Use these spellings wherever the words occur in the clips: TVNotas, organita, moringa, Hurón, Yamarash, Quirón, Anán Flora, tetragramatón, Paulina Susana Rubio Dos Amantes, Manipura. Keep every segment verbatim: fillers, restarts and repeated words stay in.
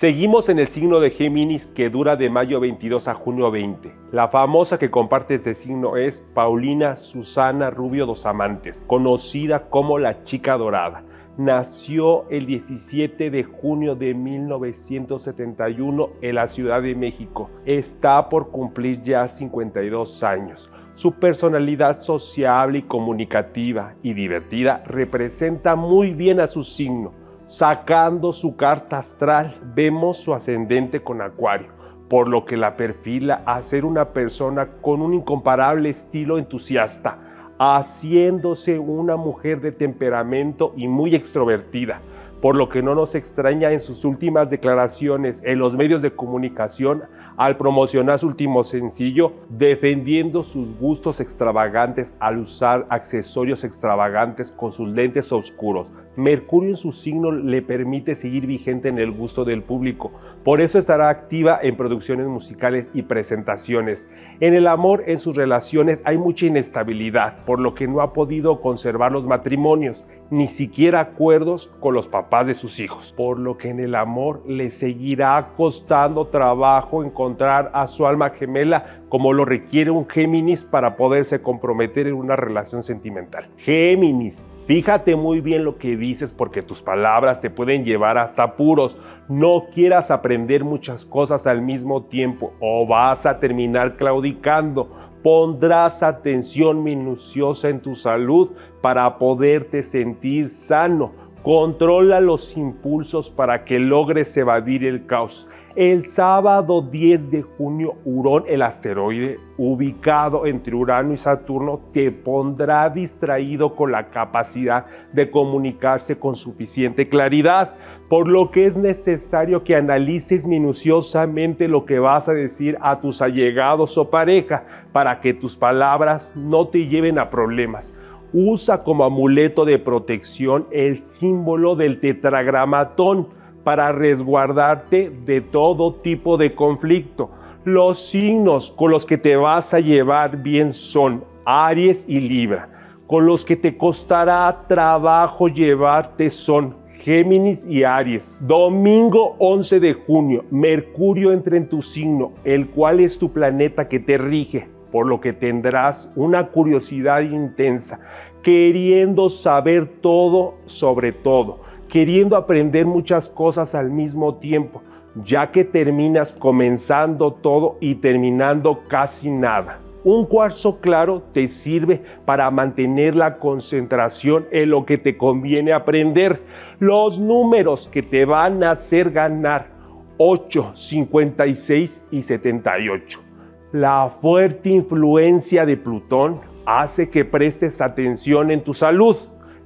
Seguimos en el signo de Géminis, que dura de mayo veintidós a junio veinte. La famosa que comparte este signo es Paulina Susana Rubio Dos Amantes, conocida como la Chica Dorada. Nació el diecisiete de junio de mil novecientos setenta y uno en la Ciudad de México. Está por cumplir ya cincuenta y dos años. Su personalidad sociable y comunicativa y divertida representa muy bien a su signo. Sacando su carta astral, vemos su ascendente con Acuario, por lo que la perfila a ser una persona con un incomparable estilo entusiasta, haciéndose una mujer de temperamento y muy extrovertida, por lo que no nos extraña en sus últimas declaraciones en los medios de comunicación al promocionar su último sencillo, defendiendo sus gustos extravagantes al usar accesorios extravagantes con sus lentes oscuros. Mercurio en su signo le permite seguir vigente en el gusto del público, por eso estará activa en producciones musicales y presentaciones. En el amor, en sus relaciones hay mucha inestabilidad, por lo que no ha podido conservar los matrimonios, ni siquiera acuerdos con los papás de sus hijos, por lo que en el amor le seguirá costando trabajo encontrar a su alma gemela, como lo requiere un Géminis para poderse comprometer en una relación sentimental. Géminis, fíjate muy bien lo que dices, porque tus palabras te pueden llevar hasta apuros. No quieras aprender muchas cosas al mismo tiempo o vas a terminar claudicando. Pondrás atención minuciosa en tu salud para poderte sentir sano. Controla los impulsos para que logres evadir el caos. El sábado diez de junio, Hurón, el asteroide ubicado entre Urano y Saturno, te pondrá distraído con la capacidad de comunicarse con suficiente claridad, por lo que es necesario que analices minuciosamente lo que vas a decir a tus allegados o pareja para que tus palabras no te lleven a problemas. Usa como amuleto de protección el símbolo del tetragramatón para resguardarte de todo tipo de conflicto. Los signos con los que te vas a llevar bien son Aries y Libra. Con los que te costará trabajo llevarte son Géminis y Aries. Domingo once de junio, Mercurio entra en tu signo, el cual es tu planeta que te rige, por lo que tendrás una curiosidad intensa, queriendo saber todo sobre todo, queriendo aprender muchas cosas al mismo tiempo, ya que terminas comenzando todo y terminando casi nada. Un cuarzo claro te sirve para mantener la concentración en lo que te conviene aprender. Los números que te van a hacer ganar: ocho, cincuenta y seis y setenta y ocho. La fuerte influencia de Plutón hace que prestes atención en tu salud,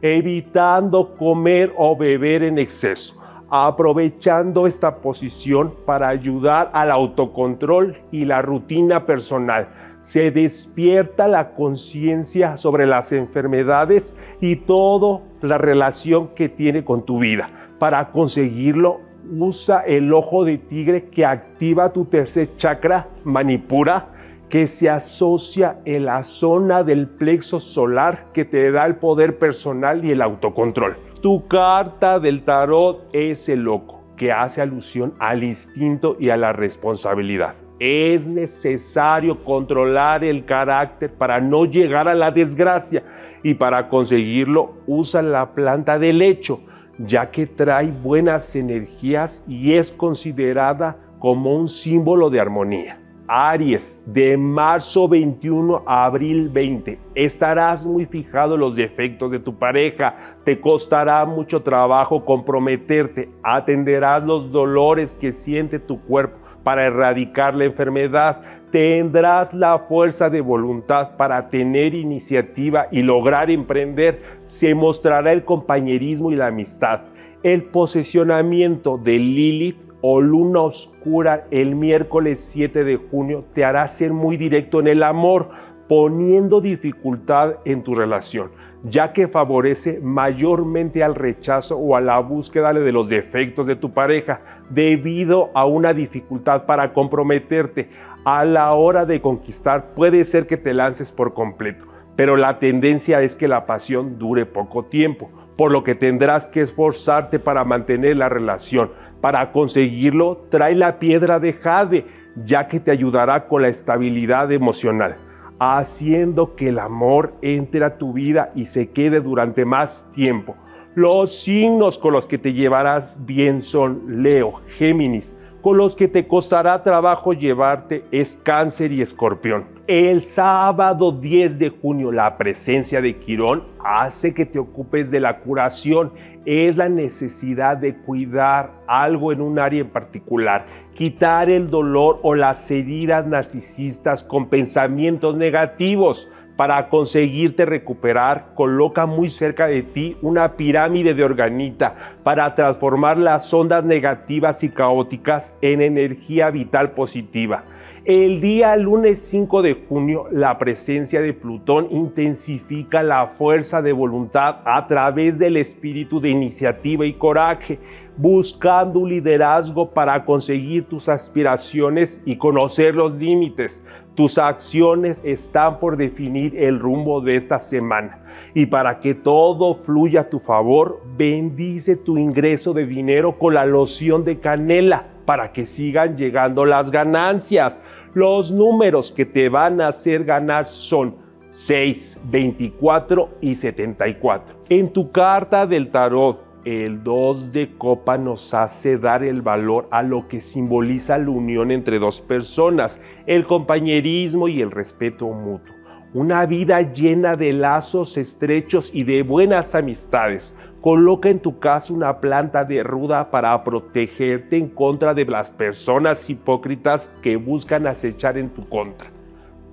evitando comer o beber en exceso, aprovechando esta posición para ayudar al autocontrol y la rutina personal. Se despierta la conciencia sobre las enfermedades y toda la relación que tiene con tu vida. Para conseguirlo, usa el ojo de tigre, que activa tu tercer chakra, Manipura, que se asocia en la zona del plexo solar, que te da el poder personal y el autocontrol. Tu carta del tarot es el loco, que hace alusión al instinto y a la responsabilidad. Es necesario controlar el carácter para no llegar a la desgracia, y para conseguirlo usa la planta del helecho, ya que trae buenas energías y es considerada como un símbolo de armonía. Aries, de marzo veintiuno a abril veinte, estarás muy fijado en los defectos de tu pareja, te costará mucho trabajo comprometerte, atenderás los dolores que siente tu cuerpo para erradicar la enfermedad, tendrás la fuerza de voluntad para tener iniciativa y lograr emprender, se mostrará el compañerismo y la amistad. El posesionamiento de Lilith o luna oscura el miércoles siete de junio te hará ser muy directo en el amor, poniendo dificultad en tu relación, ya que favorece mayormente al rechazo o a la búsqueda de los defectos de tu pareja, debido a una dificultad para comprometerte. A la hora de conquistar puede ser que te lances por completo, pero la tendencia es que la pasión dure poco tiempo, por lo que tendrás que esforzarte para mantener la relación. Para conseguirlo, trae la piedra de jade, ya que te ayudará con la estabilidad emocional, haciendo que el amor entre a tu vida y se quede durante más tiempo. Los signos con los que te llevarás bien son Leo, Géminis. Con los que te costará trabajo llevarte es Cáncer y Escorpión. El sábado diez de junio, la presencia de Quirón hace que te ocupes de la curación. Es la necesidad de cuidar algo en un área en particular, quitar el dolor o las heridas narcisistas con pensamientos negativos. Para conseguirte recuperar, coloca muy cerca de ti una pirámide de organita para transformar las ondas negativas y caóticas en energía vital positiva. El día lunes cinco de junio, la presencia de Plutón intensifica la fuerza de voluntad a través del espíritu de iniciativa y coraje, buscando un liderazgo para conseguir tus aspiraciones y conocer los límites. Tus acciones están por definir el rumbo de esta semana. Y para que todo fluya a tu favor, bendice tu ingreso de dinero con la loción de canela, para que sigan llegando las ganancias. Los números que te van a hacer ganar son seis, veinticuatro y setenta y cuatro. En tu carta del tarot, el dos de copa nos hace dar el valor a lo que simboliza la unión entre dos personas, el compañerismo y el respeto mutuo. Una vida llena de lazos estrechos y de buenas amistades. Coloca en tu casa una planta de ruda para protegerte en contra de las personas hipócritas que buscan acechar en tu contra.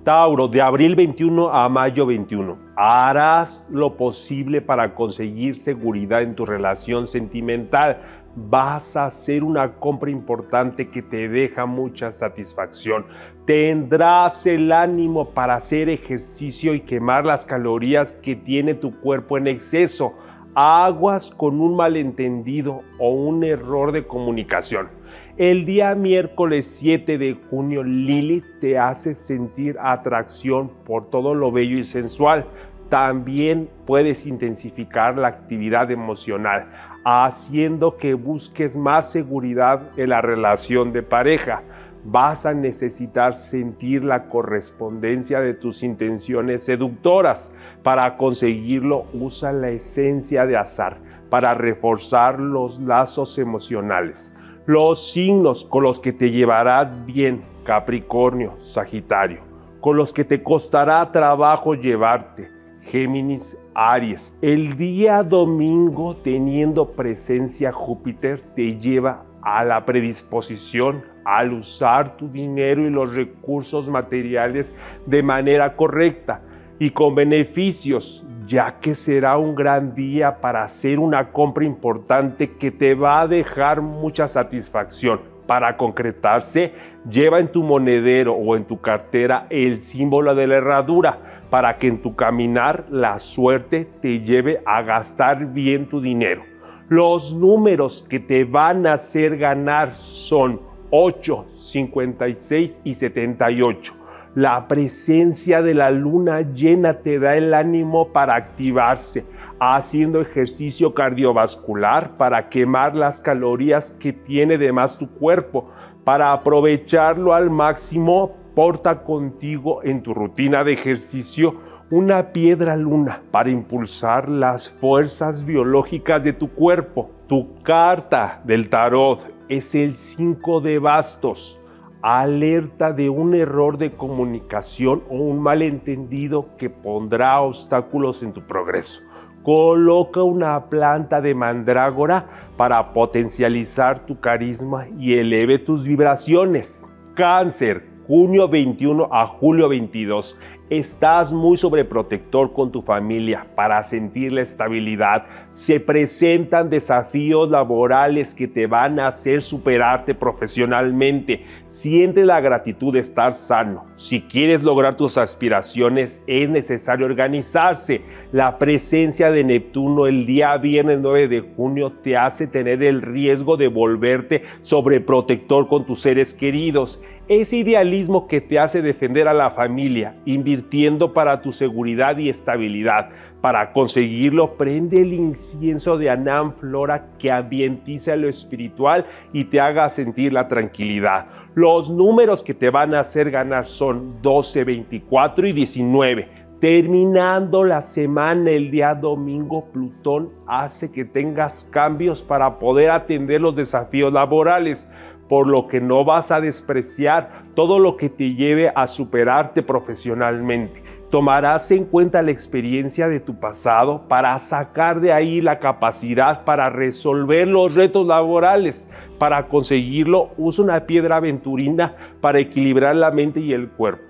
Tauro, de abril veintiuno a mayo veintiuno. Harás lo posible para conseguir seguridad en tu relación sentimental. Vas a hacer una compra importante que te deja mucha satisfacción. Tendrás el ánimo para hacer ejercicio y quemar las calorías que tiene tu cuerpo en exceso. Aguas con un malentendido o un error de comunicación. El día miércoles siete de junio, Lilith te hace sentir atracción por todo lo bello y sensual. También puedes intensificar la actividad emocional, haciendo que busques más seguridad en la relación de pareja. Vas a necesitar sentir la correspondencia de tus intenciones seductoras. Para conseguirlo, usa la esencia de azar para reforzar los lazos emocionales. Los signos con los que te llevarás bien: Capricornio, Sagitario. Con los que te costará trabajo llevarte: Géminis, Aries. El día domingo, teniendo presencia Júpiter, te lleva a la predisposición al usar tu dinero y los recursos materiales de manera correcta y con beneficios, ya que será un gran día para hacer una compra importante que te va a dejar mucha satisfacción. Para concretarse, lleva en tu monedero o en tu cartera el símbolo de la herradura, para que en tu caminar la suerte te lleve a gastar bien tu dinero. Los números que te van a hacer ganar son ocho, cincuenta y seis y setenta y ocho. La presencia de la luna llena te da el ánimo para activarse, haciendo ejercicio cardiovascular para quemar las calorías que tiene de más tu cuerpo. Para aprovecharlo al máximo, porta contigo en tu rutina de ejercicio una piedra luna para impulsar las fuerzas biológicas de tu cuerpo. Tu carta del tarot es el cinco de bastos. Alerta de un error de comunicación o un malentendido que pondrá obstáculos en tu progreso. Coloca una planta de mandrágora para potencializar tu carisma y eleve tus vibraciones. Cáncer, junio veintiuno a julio veintidós. Estás muy sobreprotector con tu familia para sentir la estabilidad. Se presentan desafíos laborales que te van a hacer superarte profesionalmente. Siente la gratitud de estar sano. Si quieres lograr tus aspiraciones, es necesario organizarse. La presencia de Neptuno el día viernes nueve de junio te hace tener el riesgo de volverte sobreprotector con tus seres queridos. Ese idealismo que te hace defender a la familia, invirtiendo invirtiendo para tu seguridad y estabilidad. Para conseguirlo, prende el incienso de Anán Flora que ambientiza lo espiritual y te haga sentir la tranquilidad. Los números que te van a hacer ganar son doce, veinticuatro y diecinueve. Terminando la semana, el día domingo, Plutón hace que tengas cambios para poder atender los desafíos laborales, por lo que no vas a despreciar todo lo que te lleve a superarte profesionalmente. Tomarás en cuenta la experiencia de tu pasado para sacar de ahí la capacidad para resolver los retos laborales. Para conseguirlo, usa una piedra aventurina para equilibrar la mente y el cuerpo,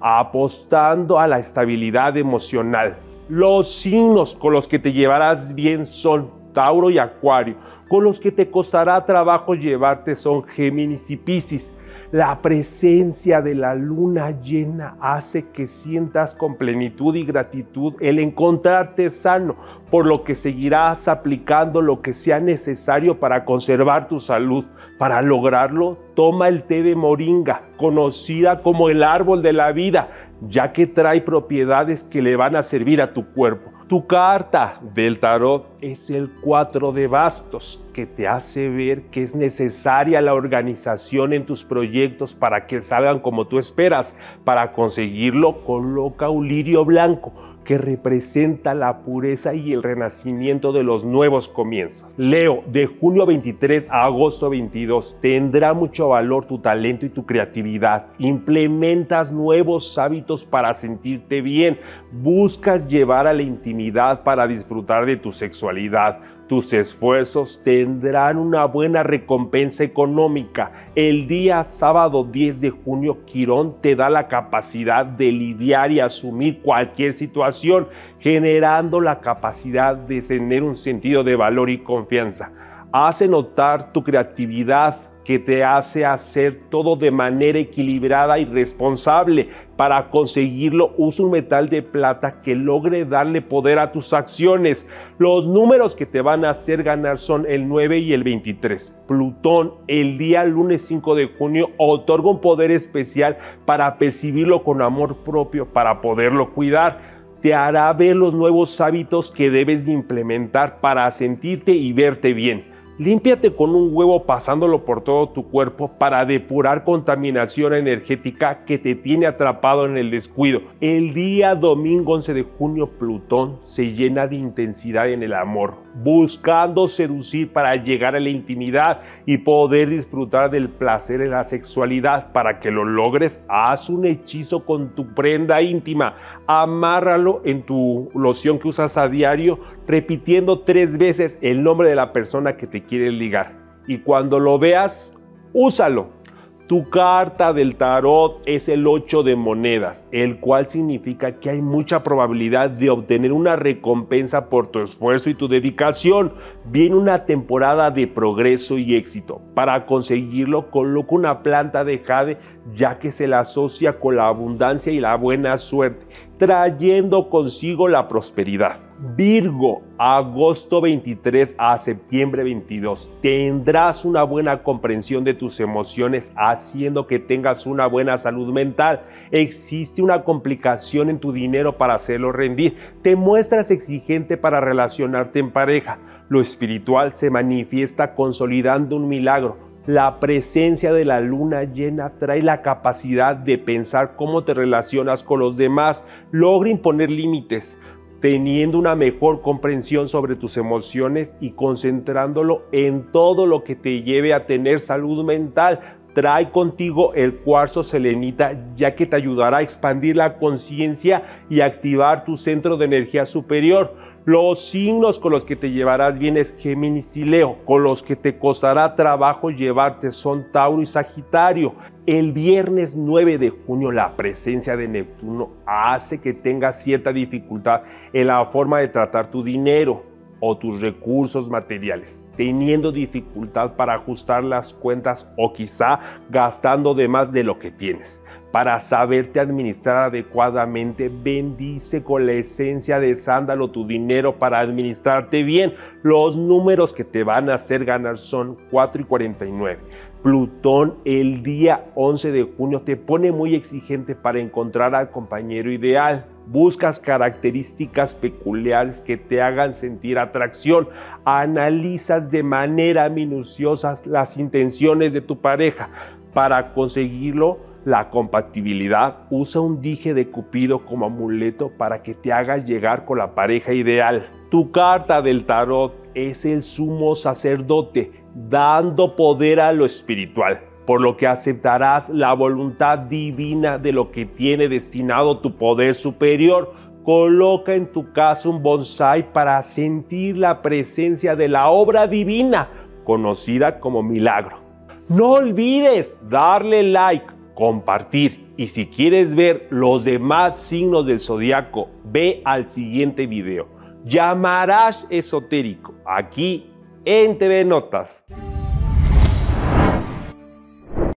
apostando a la estabilidad emocional. Los signos con los que te llevarás bien son Tauro y Acuario. Con los que te costará trabajo llevarte son Géminis y Piscis. La presencia de la luna llena hace que sientas con plenitud y gratitud el encontrarte sano, por lo que seguirás aplicando lo que sea necesario para conservar tu salud. Para lograrlo, toma el té de moringa, conocida como el árbol de la vida, ya que trae propiedades que le van a servir a tu cuerpo. Tu carta del tarot es el cuatro de bastos, que te hace ver que es necesaria la organización en tus proyectos para que salgan como tú esperas. Para conseguirlo, coloca un lirio blanco, que representa la pureza y el renacimiento de los nuevos comienzos. Leo, de junio veintitrés a agosto veintidós, tendrá mucho valor tu talento y tu creatividad. Implementas nuevos hábitos para sentirte bien. Buscas llevar a la intimidad para disfrutar de tu sexualidad. Tus esfuerzos tendrán una buena recompensa económica. El día sábado diez de junio, Quirón te da la capacidad de lidiar y asumir cualquier situación, generando la capacidad de tener un sentido de valor y confianza. Hace notar tu creatividad, que te hace hacer todo de manera equilibrada y responsable. Para conseguirlo, usa un metal de plata que logre darle poder a tus acciones. Los números que te van a hacer ganar son el nueve y el veintitrés. Plutón, el día lunes cinco de junio, otorga un poder especial para percibirlo con amor propio, para poderlo cuidar. Te hará ver los nuevos hábitos que debes de implementar para sentirte y verte bien. Límpiate con un huevo pasándolo por todo tu cuerpo para depurar contaminación energética que te tiene atrapado en el descuido. El día domingo once de junio, Plutón se llena de intensidad en el amor, buscando seducir para llegar a la intimidad y poder disfrutar del placer en la sexualidad. Para que lo logres, haz un hechizo con tu prenda íntima. Amárralo en tu loción que usas a diario, repitiendo tres veces el nombre de la persona que te quieres ligar, y cuando lo veas, úsalo. Tu carta del tarot es el ocho de monedas, el cual significa que hay mucha probabilidad de obtener una recompensa por tu esfuerzo y tu dedicación. Viene una temporada de progreso y éxito. Para conseguirlo, coloca una planta de jade, ya que se la asocia con la abundancia y la buena suerte, trayendo consigo la prosperidad. Virgo, agosto veintitrés a septiembre veintidós. Tendrás una buena comprensión de tus emociones, haciendo que tengas una buena salud mental. Existe una complicación en tu dinero para hacerlo rendir. Te muestras exigente para relacionarte en pareja. Lo espiritual se manifiesta consolidando un milagro. La presencia de la luna llena trae la capacidad de pensar cómo te relacionas con los demás. Logra imponer límites, teniendo una mejor comprensión sobre tus emociones y concentrándolo en todo lo que te lleve a tener salud mental. Trae contigo el cuarzo selenita, ya que te ayudará a expandir la conciencia y activar tu centro de energía superior. Los signos con los que te llevarás bien es Géminis y Leo. Con los que te costará trabajo llevarte son Tauro y Sagitario. El viernes nueve de junio, la presencia de Neptuno hace que tengas cierta dificultad en la forma de tratar tu dinero o tus recursos materiales, teniendo dificultad para ajustar las cuentas o quizá gastando de más de lo que tienes. Para saberte administrar adecuadamente, bendice con la esencia de sándalo tu dinero para administrarte bien. Los números que te van a hacer ganar son cuatro y cuarenta y nueve. Plutón el día once de junio te pone muy exigente para encontrar al compañero ideal. Buscas características peculiares que te hagan sentir atracción. Analizas de manera minuciosa las intenciones de tu pareja. Para conseguirlo, la compatibilidad, usa un dije de Cupido como amuleto para que te hagas llegar con la pareja ideal. Tu carta del tarot es el sumo sacerdote, dando poder a lo espiritual, por lo que aceptarás la voluntad divina de lo que tiene destinado tu poder superior. Coloca en tu casa un bonsái para sentir la presencia de la obra divina, conocida como milagro. No olvides darle like, compartir, y si quieres ver los demás signos del zodiaco, ve al siguiente video. Yamarash esotérico, aquí en T V Notas.